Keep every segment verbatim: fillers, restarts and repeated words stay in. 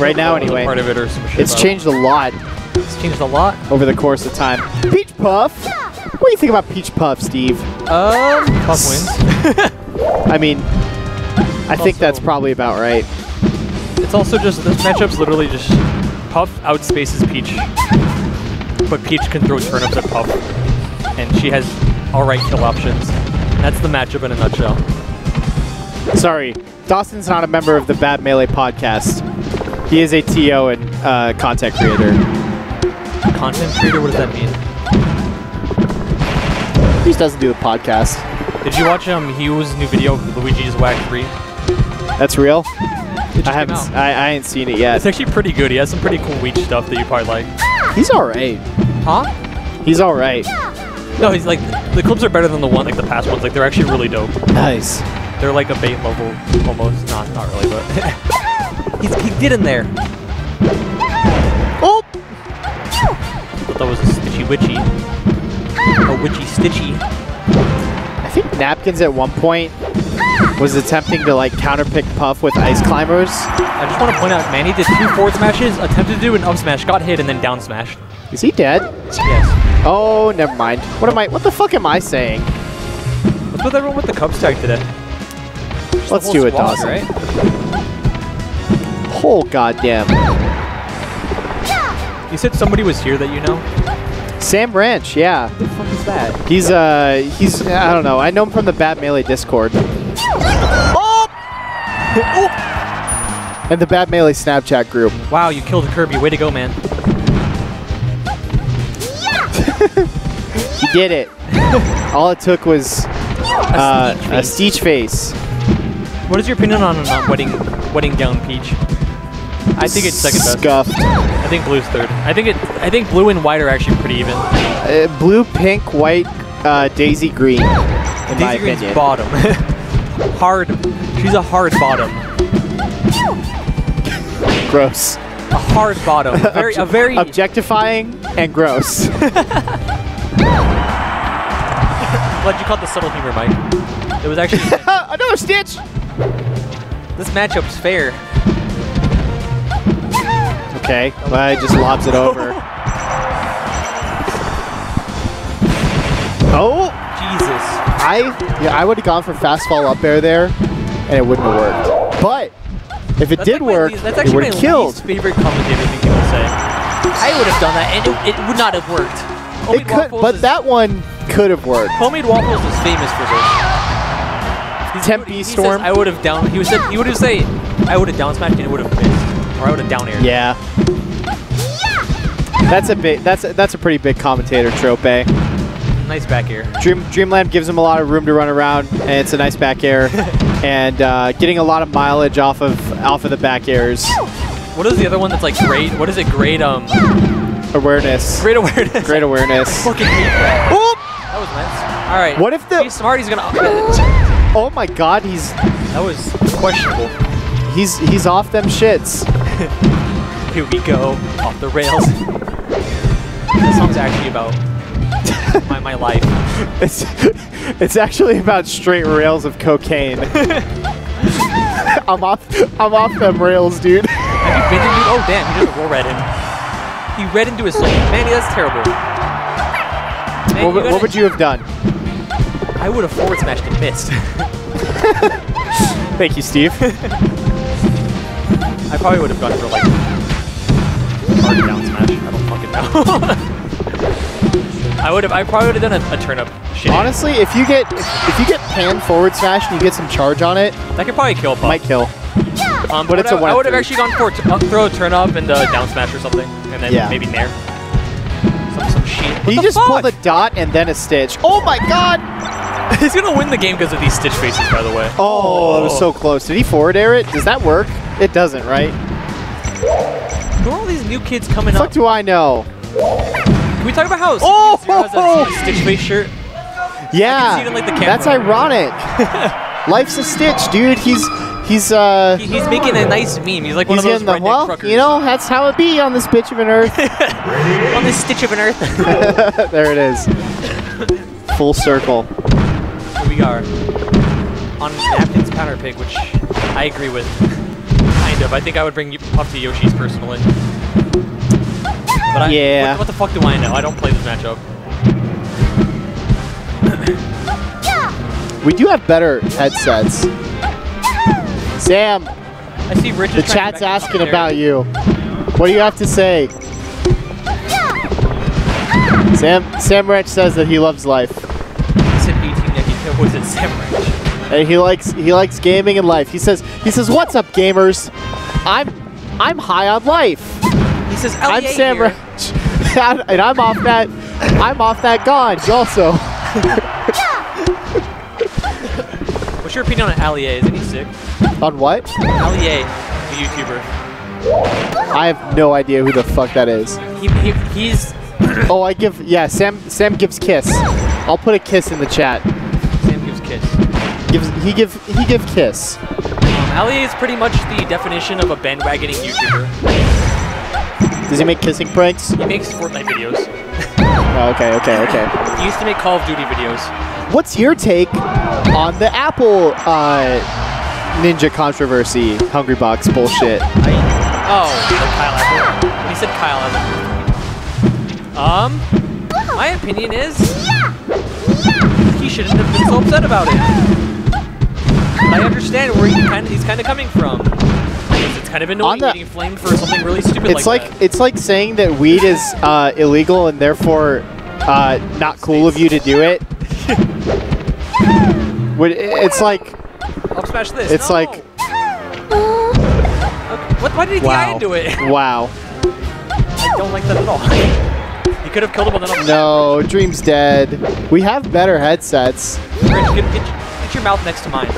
Right now, anyway. Part of it or some shit it's changed it. a lot. It's changed a lot? Over the course of time. Peach Puff? What do you think about Peach Puff, Steve? Um, Puff wins. I mean, I also, think that's probably about right. It's also just, this matchup's literally just, Puff outspaces Peach. But Peach can throw turnips at Puff. And she has alright kill options. That's the matchup in a nutshell. Sorry, Dawson's not a member of the Bad Melee podcast. He is a T O and uh, content creator. Content creator? What does that mean? He just doesn't do the podcast. Did you watch um, Hugh's new video of Luigi's Wack three? That's real? I haven't. I, I ain't seen it yet. It's actually pretty good. He has some pretty cool Weech stuff that you probably like. He's alright. Huh? He's alright. No, he's like, the clips are better than the one, like the past ones. Like, they're actually really dope. Nice. They're like a bait level, almost. Not, not really, but. he's, he did in there. Oh! But that was a stitchy witchy. A witchy stitchy. I think Napkins at one point was attempting to like counterpick Puff with Ice Climbers. I just want to point out, Manny did two forward smashes, attempted to do an up smash, got hit, and then down smashed. Is he dead? Yes. Oh, never mind. What am I? What the fuck am I saying? What's with everyone with the Cubs tag today? Just Let's do it, Dawson. Right? Oh goddamn! You said somebody was here that you know. Sam Ranch, yeah. Who the fuck is that? He's uh, he's I don't know. I know him from the Bad Melee Discord. Oh! Oh! And the Bad Melee Snapchat group. Wow, you killed Kirby. Way to go, man. He did it. All it took was uh, a Stitch face. What is your opinion on uh, wedding wedding gown Peach? I think it's second best. Scuffed. I think blue's third. I think it. I think blue and white are actually pretty even. Uh, blue, pink, white, uh, Daisy Green. In Daisy my Green's opinion, bottom. Hard. She's a hard bottom. Gross. A hard bottom. Very, a very objectifying and gross. Glad you caught the subtle humor, Mike. It was actually another Stitch. This matchup's fair. Okay, well, I just lobs it over. Oh Jesus! I yeah, I would have gone for fastball up air there, and it wouldn't have worked. But. If it that's did like work, least, that's actually it would have killed. That's actually my least favorite commentator thing people say. I would have done that, and it, it would not have worked. Homemade it could, but is, that one could have worked. Homemade Waffles was famous for this. Tempe he, he Storm. Says, I would have down. He would say, he would have say, I would have down smashed, and it would have missed, or I would have down aired. Yeah. That's a big. That's a, that's a pretty big commentator trope. Eh? Nice back air. Dream, Dreamland gives him a lot of room to run around, and it's a nice back air. And uh, getting a lot of mileage off of off of the back airs. What is the other one that's like great? What is it? Great um awareness. Great awareness. Great awareness. Fucking oop! That was nice. All right. What if the he's smart? He's gonna. Oh my God! He's that was questionable. He's he's off them shits. Here we go off the rails. This song's actually about my my life. It's it's actually about straight rails of cocaine. I'm off I'm off them rails, dude. Have you been to me? Oh damn, he doesn't roll red in. He read into his soul. Manny, that's terrible. Man, what, what would you have done? I would have forward smashed and missed. Thank you, Steve. I probably would have gone for like hard down smash. I don't fucking know. I would have. I probably would have done a, a turn up. Shitty. Honestly, if you get if, if you get pan forward smash and you get some charge on it, that could probably kill. Puff. Might kill. Um, but, but it's I, a one. I would have actually gone for a throw, a turn up, and a down smash or something, and then yeah. maybe nair. Some some shit. What he just fuck? pulled a dot and then a Stitch. Oh my God! He's gonna win the game because of these Stitch faces, by the way. Oh, oh, it was so close. Did he forward air it? Does that work? It doesn't, right? Who are all these new kids coming the fuck up? What do I know? Can we talk about how oh! has a Stitch face shirt? Yeah, I can see it in, like, the camera. That's ironic. Life's a Stitch, dude. He's he's uh he, he's making a nice meme. He's like one he's of those the, well, truckers. You know, that's how it be on this bitch of an earth. On this stitch of an earth. There it is. Full circle. Here we are on Napkin's counter pick, which I agree with. I kind of. I think I would bring Puff to Yoshi's personally. But I, yeah. What, what the fuck do I know? I don't play this matchup. We do have better headsets. Sam, I see Richard. The chat's asking about you. What do you have to say? Sam Sam Wrench says that he loves life. I said eighteen ninety-two. Was it Sam Wrench? And he likes he likes gaming and life. He says he says, "What's up, gamers? I'm I'm high on life." He says, "I'm Sam Wrench, and I'm off that I'm off that ganj also." What's your opinion on Allier? Isn't he sick? On what? Allier, the YouTuber. I have no idea who the fuck that is. He, he, he's. Oh, I give yeah. Sam Sam gives kiss. I'll put a kiss in the chat. Sam gives kiss. Gives he give he give kiss. Um, Allier is pretty much the definition of a bandwagoning YouTuber. Does he make kissing pranks? He makes Fortnite videos. Oh, okay, okay, okay. He used to make Call of Duty videos. What's your take on the Apple uh, Ninja controversy? Hungrybox bullshit. I, oh, Kyle Apple. He said Kyle Apple. Um, my opinion is yeah, yeah. he shouldn't have been so upset about it. I understand where he kind of, he's kind of coming from. It's kind of annoying getting flamed for something really stupid it's like, like that. It's like saying that weed is uh, illegal and therefore uh, not cool of you to do it. It's like... I'll smash this. It's no. like... What, why did he wow. die into it? Wow. I don't like that at all. You could have killed him with another. No, Dream's dead. We have better headsets. Rich, get, get, get your mouth next to mine.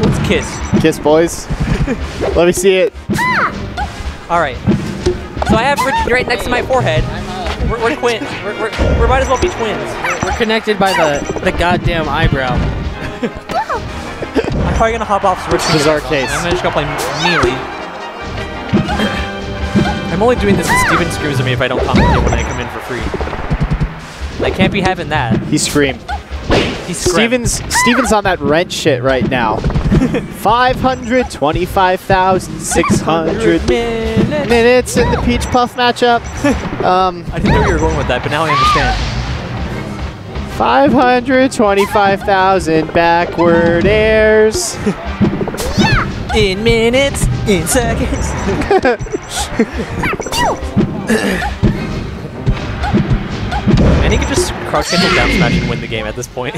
Let's kiss. Kiss, boys. Let me see it. All right. So I have Rich right next to my forehead. We're, we're twins. We're, we're, we might as well be twins. We're connected by the the goddamn eyebrow. I'm probably gonna hop off. Rich's bizarre case. I'm just gonna play Melee. I'm only doing this because Steven screams at me if I don't commentate when I come in for free. I can't be having that. He screamed. He screamed. Steven's, Steven's on that rent shit right now. five hundred twenty-five thousand six hundred minutes. minutes in the Peach Puff matchup. um, I didn't know you were going with that, but now I understand. five hundred twenty-five thousand backward airs. In minutes, in seconds. And he could just crouch and down smash and win the game at this point.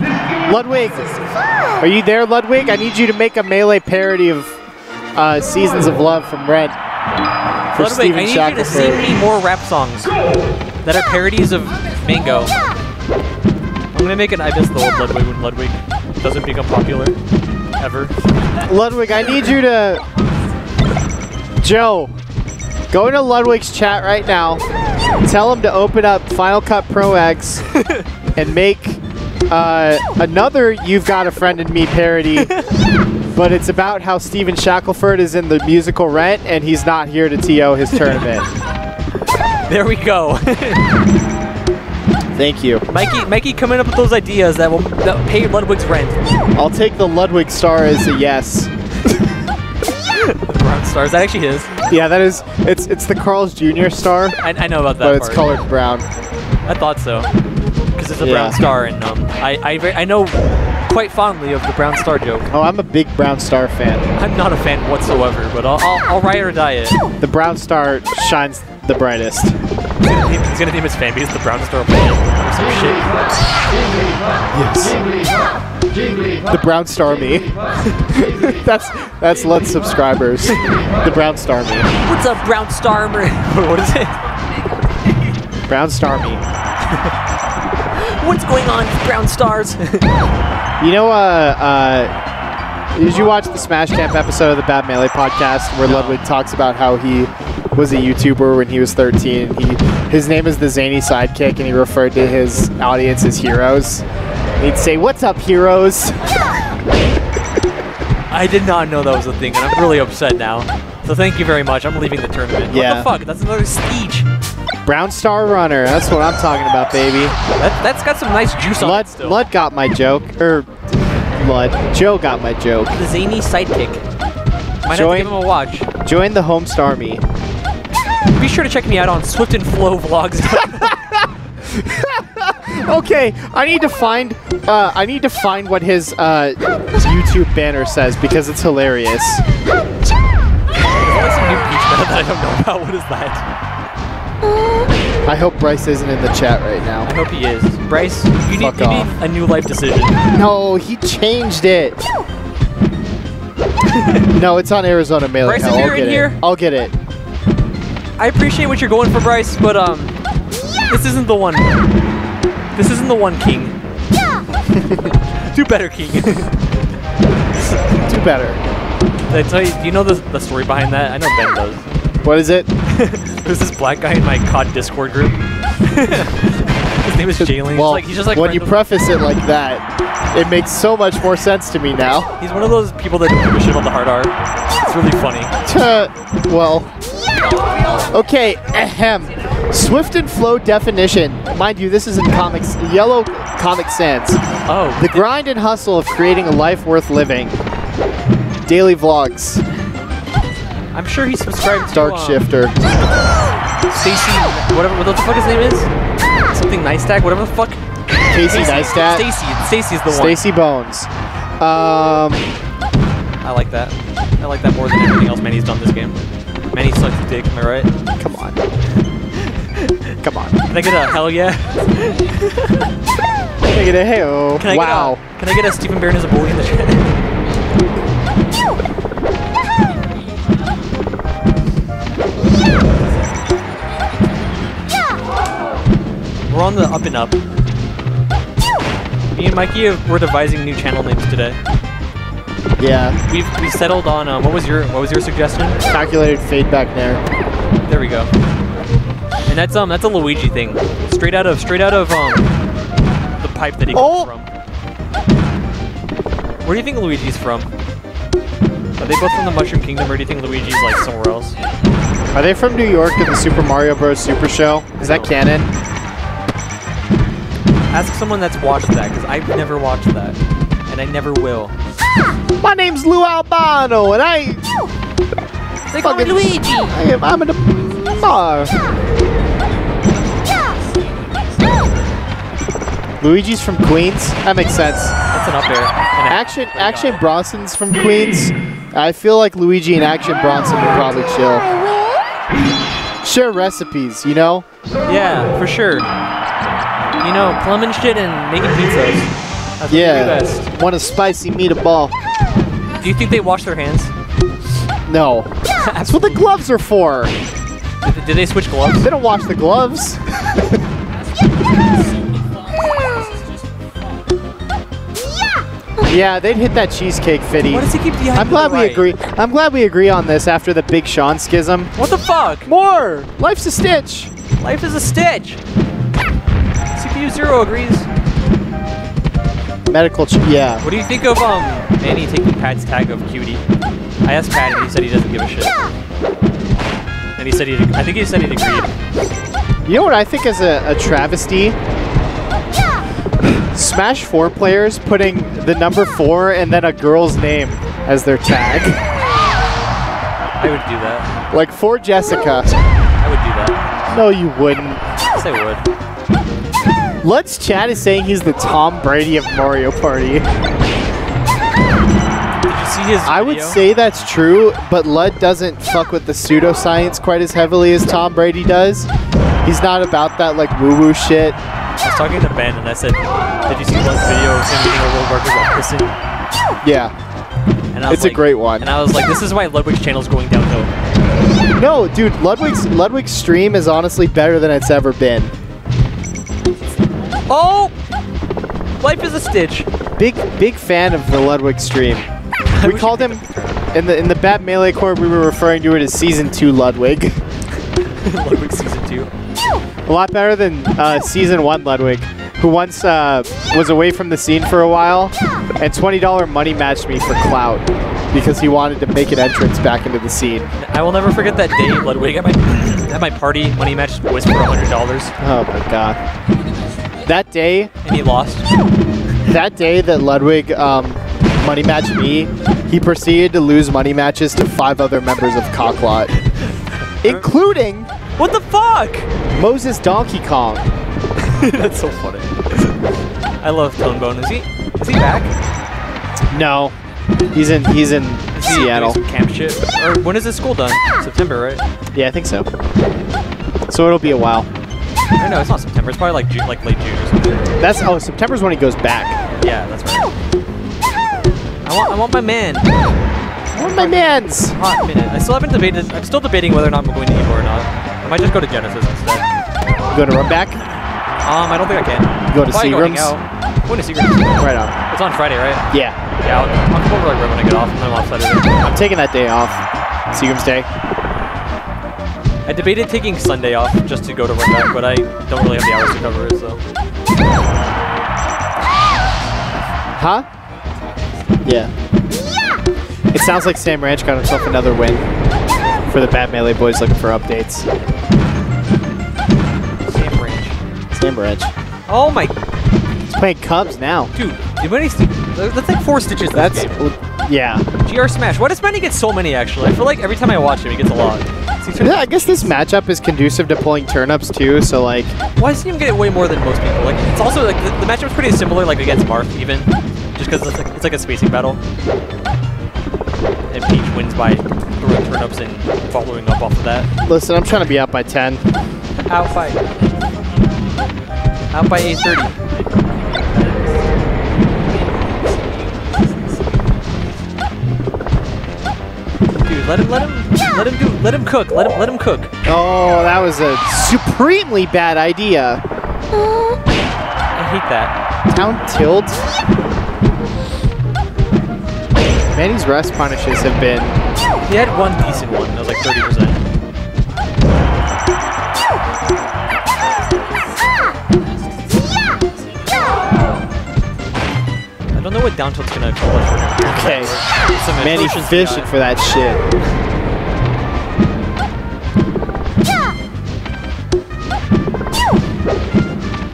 Ludwig, are you there, Ludwig? I need you to make a Melee parody of uh, Seasons of Love from Red. For Ludwig, Steven I need Shackelford. You to sing me more rap songs that are parodies of Mango. I'm gonna make an I Miss the Old Ludwig when Ludwig doesn't become popular. Ever. Ludwig, I need you to... Joe, go into Ludwig's chat right now. Tell him to open up Final Cut Pro X and make uh, another You've Got a Friend in Me parody. But it's about how Steven Shackelford is in the musical Rent and he's not here to T O his tournament. There we go. Thank you. Mikey, Mikey coming up with those ideas that will that pay Ludwig's rent. I'll take the Ludwig star as a yes. The brown star, is that actually his? Yeah, that is, it's it's the Carl's Junior star. I, I know about that But part. It's colored brown. I thought so. Because it's a yeah. brown star, and um, I, I, I know quite fondly of the brown star joke. Oh, I'm a big brown star fan. I'm not a fan whatsoever, but I'll, I'll, I'll ride or die it. The brown star shines the brightest. He's gonna name his fan base the Brown Star Planet or some shit. Yes. The Brown Star Me. that's that's L U T subscribers. The Brown Star Me. What's up, Brown Star Me? What is it? Brown Star Me. What's going on, Brown Stars? You know, uh, uh, did you watch the Smash Camp episode of the Bad Melee podcast where Ludwig talks about how he was a YouTuber when he was thirteen. He, his name is the Zany Sidekick, and he referred to his audience as heroes. He'd say, "What's up, heroes?" I did not know that was a thing, and I'm really upset now. So thank you very much. I'm leaving the tournament. Yeah. What the fuck? That's another siege. Brown Star Runner. That's what I'm talking about, baby. That, that's got some nice juice on Lud, it still. Lud got my joke. Or, er, Lud. Joe got my joke. The Zany Sidekick. Might join, have to give him a watch. Join the Homest Army. Be sure to check me out on Swift and Flow vlogs. Okay, I need to find uh, I need to find what his uh, YouTube banner says because it's hilarious. There's always some new Peach banner that I don't know about. What is that? I hope Bryce isn't in the chat right now. I hope he is. Bryce, you need, you need a new life decision. No, he changed it. No, it's on Arizona Mail. Bryce, if you're in here, I'll get it. I appreciate what you're going for, Bryce, but um, this isn't the one. This isn't the one, King. Do better, King. Do better. Did I tell you? Do you know the the story behind that? I know Ben does. What is it? There's this black guy in my C O D Discord group. His name is Jalen. Well, he's, like, he's just like when you preface it like that, it makes so much more sense to me now. He's one of those people that don't give a shit about the hard R. It's really funny. Uh, well. Okay. Ahem. Swift and Flow definition. Mind you, this is in comics, yellow Comic Sans. Oh. The grind and hustle of creating a life worth living. Daily vlogs. I'm sure he subscribed to Darkshifter. Um, Stacy, whatever what the fuck his name is? Something Nystack, whatever the fuck. Stacy Nystack. Stacy. Stacy's the one. Stacy Bones. Um. I like that. I like that more than anything else Manny's done this game. Manny sucks a dick, am I right? Come on. Come on. Can I get a hell yeah? Can I get a hey-oh? Wow. Get a, can I get a Stephen Barron as a bully in the chat? We're on the up and up. Me and Mikey were devising new channel names today. Yeah. We've we settled on um, what was your what was your suggestion? Calculated fade back there. There we go. And that's um that's a Luigi thing, straight out of straight out of um the pipe that he comes from. Where do you think Luigi's from? Are they both from the Mushroom Kingdom, or do you think Luigi's like somewhere else? Are they from New York in the Super Mario Bros. Super Show? Is that canon? Ask someone that's watched that, because I've never watched that, and I never will. My name's Lou Albano, and I. They call me Luigi. I am, I'm in the bar. Luigi's from Queens? That makes sense. That's an up air. Action, Action Bronson's from Queens. I feel like Luigi and Action Bronson would probably chill. Share recipes, you know? Yeah, for sure. You know, plumbing shit and making pizzas. That's yeah. What you do best. Want a spicy meatball. Do you think they wash their hands? No. That's what the gloves are for. Did, did they switch gloves? They don't wash the gloves. Yeah, they'd hit that cheesecake, Fitty. Why does he keep the I'm glad the right? we agree. I'm glad we agree on this after the Big Sean schism. What the fuck? More! Life's a stitch! Life is a stitch! C P U zero agrees. Medical ch yeah. What do you think of um Manny taking Pat's tag of cutie? I asked Pat and he said he doesn't give a shit. And he said he I think he said he'd agreed. You know what I think is a, a travesty? Smash four players putting the number four and then a girl's name as their tag. I would do that. Like for Jessica. I would do that. No, you wouldn't. Yes, I would. Let's Chat is saying he's the Tom Brady of Mario Party. Did you see his video? I would say that's true, but Lud doesn't fuck with the pseudoscience quite as heavily as Tom Brady does. He's not about that like woo-woo shit. I was talking to Ben and I said, did you see one video of him being a world worker while pissing? Yeah. And I was it's like, a great one. And I was like, this is why Ludwig's channel's going downhill. No, dude, Ludwig's Ludwig's stream is honestly better than it's ever been. Oh! Life is a stitch. Big big fan of the Ludwig stream. We called him in the in the Bad Melee Corps we were referring to it as season two Ludwig. Ludwig season two. A lot better than uh, season one Ludwig, who once uh, was away from the scene for a while, and twenty dollar money matched me for clout because he wanted to make an entrance back into the scene. I will never forget that day, Ludwig. At my at my party, money matched was for one hundred dollars. Oh my god. That day, and he lost. That day that Ludwig um, money matched me, he proceeded to lose money matches to five other members of Cocklot, including... What the fuck? Moses Donkey Kong. That's so funny. I love Tone Bone. Is he, is he back? No. He's in, he's in Seattle. Camp shit. Or when is this school done? September, right? Yeah, I think so. So it'll be a while. I don't know, it's not September. It's probably like June, like late June or something. That's, oh, September's when he goes back. Yeah, that's right. I want, I want my man. I want my man's. Hot minute. I still haven't debated. I'm still debating whether or not I'm going to Evo or not. I might just go to Genesis instead. You going to run back? Um, I don't think I can. Go to Seagram's? I'm going to Seagram's. Right on. It's on Friday, right? Yeah. Yeah, I'll, I'll come over like right when I get off, and then I'm off Saturday. I'm taking that day off. Seagram's Day. I debated taking Sunday off just to go to run back, but I don't really have the hours to cover it, so. Huh? Yeah. yeah. It sounds like Sam Ranch got himself another win for the Bad Melee boys looking for updates. Sam Ranch. Sam Ranch. Oh my. He's playing Cubs now. Dude, did Manny st that's like four stitches in That's. This game. Yeah. G R Smash. Why does Manny get so many actually? I feel like every time I watch him, he gets a lot. Yeah, I guess this matchup is conducive to pulling turnips too, so like. Why doesn't he get way more than most people? Like, it's also like the, the matchup's pretty similar, like against Marth even. Just because it's, like, it's like a spacing battle. And Peach wins by throwing turnips and following up off of that. Listen, I'm trying to be out by ten. Out by... Out by eight thirty. Dude, let him, let him, let him do, let him cook, let him, let him cook. Oh, that was a supremely bad idea. I hate that. Down tilt? Manny's rest punishes have been... He had one decent one. That was like thirty percent. I don't know what down tilt's gonna call us for now. Okay. Some Manny's fishing for that shit.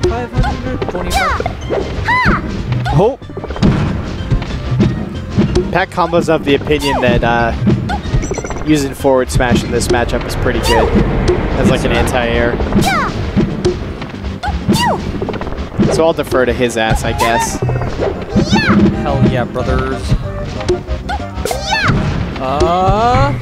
five hundred twenty-five. Oh! Pat Combo's of the opinion that uh, using forward smash in this matchup is pretty good as like an anti-air. So I'll defer to his ass, I guess. Hell yeah, brothers. Uh,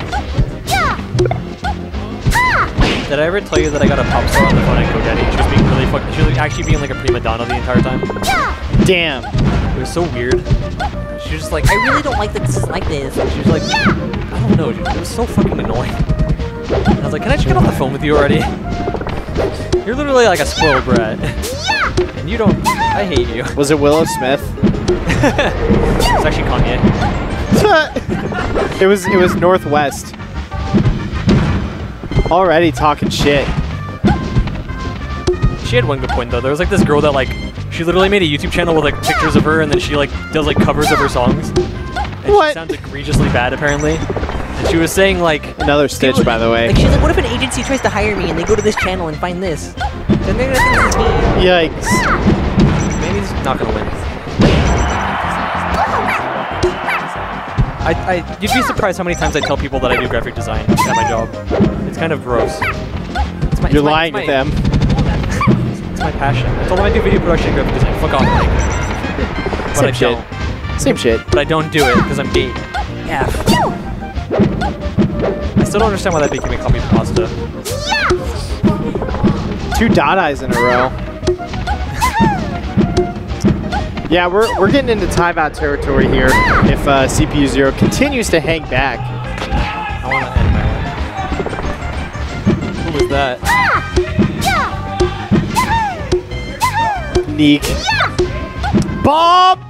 did I ever tell you that I got a pop star on the phone at GoDaddy? She was being really fucking, she was actually being like a prima donna the entire time. Damn. It was so weird. She was just like, I really don't like that this is like this. And she was like, I don't know, dude. It was so fucking annoying. And I was like, can I just get off the phone with you already? You're literally like a spoiled brat. And you don't... I hate you. Was it Willow Smith? It's actually Kanye. it was It was Northwest. Already talking shit. She had one good point, though. There was like this girl that like... She literally made a YouTube channel with like pictures of her, and then she like does like covers of her songs. And what? She sounds egregiously bad apparently. And she was saying like another Stitch, people, by the way. Like she's like, what if an agency tries to hire me and they go to this channel and find this? Then they're gonna think it's me. Yikes. Maybe he's not gonna win. I, I you'd be surprised how many times I tell people that I do graphic design at my job. It's kind of gross. It's my, You're it's lying my, to my, them. My passion. I told them I do video production and graphic design. Fuck off. Like, Same I shit. Don't. Same shit. But I don't do it because I'm gay. Yeah. I still don't understand why that became a copy of pasta. Two Dadais in a row. Yeah, we're we're getting into timeout territory here. If uh, C P U zero continues to hang back. I want to end my life. Who was that? Neek. Yeah. Bob!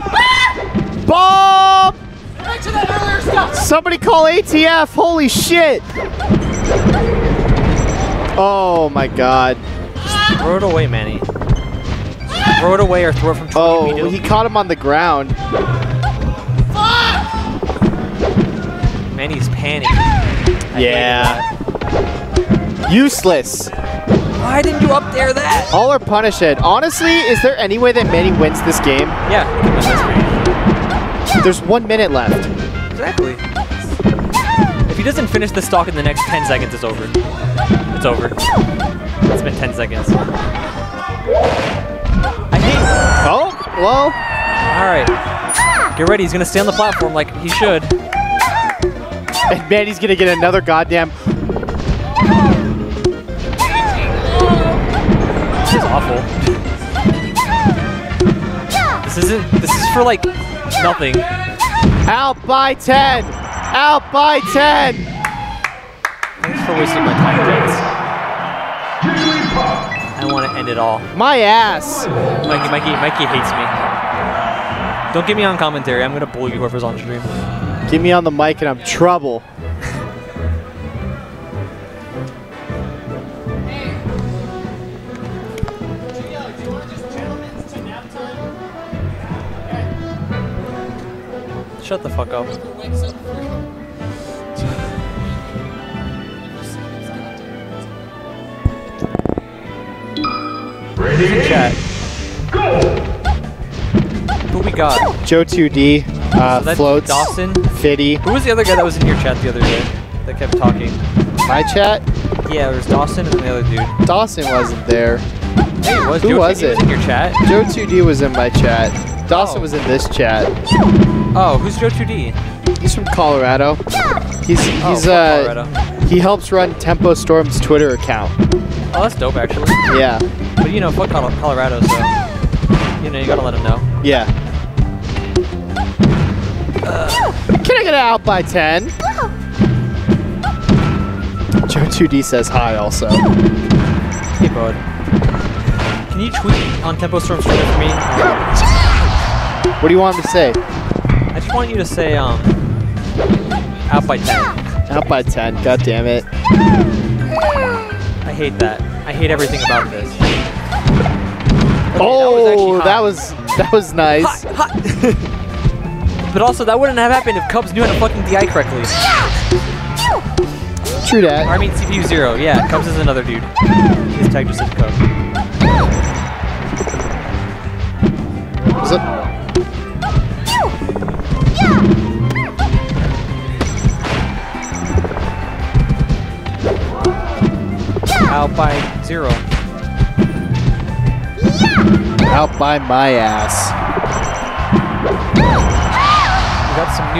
Ah! Bob! Back to that earlier stuff. Somebody call A T F, holy shit! Oh my god. Just throw it away, Manny. Just throw it away or throw it from twenty Oh, meters. He caught him on the ground. Fuck! Manny's panicking. Yeah. Useless. Why didn't you up there that? All are punished. Honestly, is there any way that Manny wins this game? Yeah. There's one minute left. Exactly. If he doesn't finish the stalk in the next ten seconds, it's over. It's over. It's been ten seconds. I hate... Oh? Well? Alright. Get ready. He's going to stay on the platform like he should. And man, he's going to get another goddamn... This is awful. This isn't... This is for, like, nothing. Out by ten! Out by ten! Thanks for wasting my time, James. I want to end it all. My ass! Mikey, Mikey, Mikey hates me. Don't get me on commentary. I'm going to bully whoever's on stream. Get me on the mic and I'm trouble. Shut the fuck up. Ready? Chat. Go! Who we got? Joe two D, uh, so Floats, Dawson, Fiddy. Who was the other guy that was in your chat the other day that kept talking? My chat? Yeah, there was Dawson and the other dude. Dawson wasn't there. Hey, it was. Who Joe was it? Was in your chat? Joe two D was in my chat. Dawson oh. was in this chat. Oh, who's Joe two D? He's from Colorado. He's he's oh, uh Colorado. He helps run Tempo Storm's Twitter account. Oh, that's dope actually. Yeah. But you know, fuck Colorado, so you know you gotta let him know. Yeah. Uh, Can I get out by ten? Joe two D says hi also. Hey bud. Can you tweet on Tempo Storm's Twitter for me? Um, what do you want him to say? I just want you to say, um, out by ten. Out by ten, god damn it. I hate that. I hate everything about this. Okay, oh, that was, that was, that was nice. Hot, hot. But also, that wouldn't have happened if Cubs knew how to fucking D I correctly. True that. Or I mean, C P U zero, yeah. Cubs is another dude. His tag just says Cubs. What's up? Out by zero. Out by my ass. We got some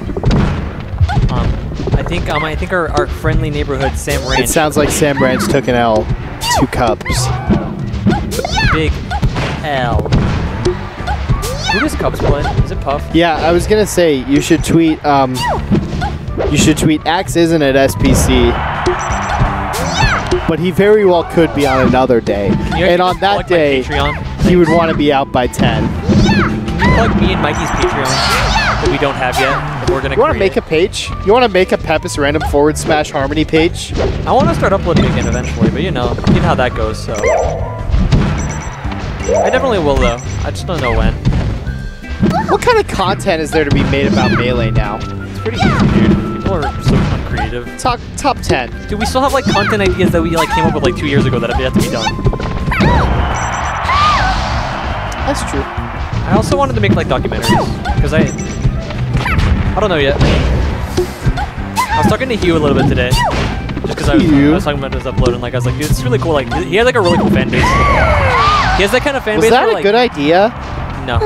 new hitters. Um, I think um, I think our, our friendly neighborhood Sam Ranch. It sounds like Sam Ranch took an L. Two Cubs. Big L. Who does Cubs play? Is it Puff? Yeah, I was gonna say you should tweet. Um, You should tweet, Axe isn't at S P C, but he very well could be on another day. And on that day, he would want to be out by ten. Can you plug me and Mikey's Patreon that we don't have yet? That we're gonna you want to make a page? You want to make a Pepis Random Forward Smash Harmony page? I want to start uploading again eventually, but you know, you know how that goes, so. I definitely will, though. I just don't know when. What kind of content is there to be made about Melee now? It's pretty easy, dude. Or so uncreative. Top top ten. Do we still have like content ideas that we like came up with like two years ago that have yet to be done? That's true. I also wanted to make like documentaries because I I don't know yet. I was talking to Hugh a little bit today, just because I, I was talking about his upload and like I was like, dude, it's really cool. Like he has like a really cool fan base. He has that kind of fan was base. Was that where, a like, good idea? No,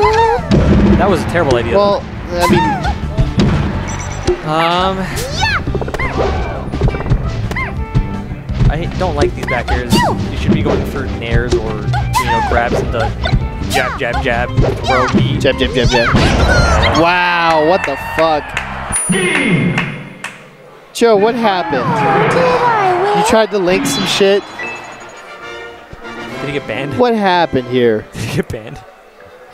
that was a terrible idea. Well, I mean. Um, I don't like these back airs. You should be going for nairs or, you know, grabs into jab, jab, jab, throw, beat. Jab, jab, jab, jab. Wow, what the fuck? Joe, what happened? You tried to link some shit? Did he get banned? What happened here? Did he get banned?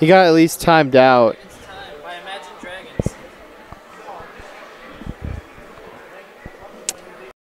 He got at least timed out.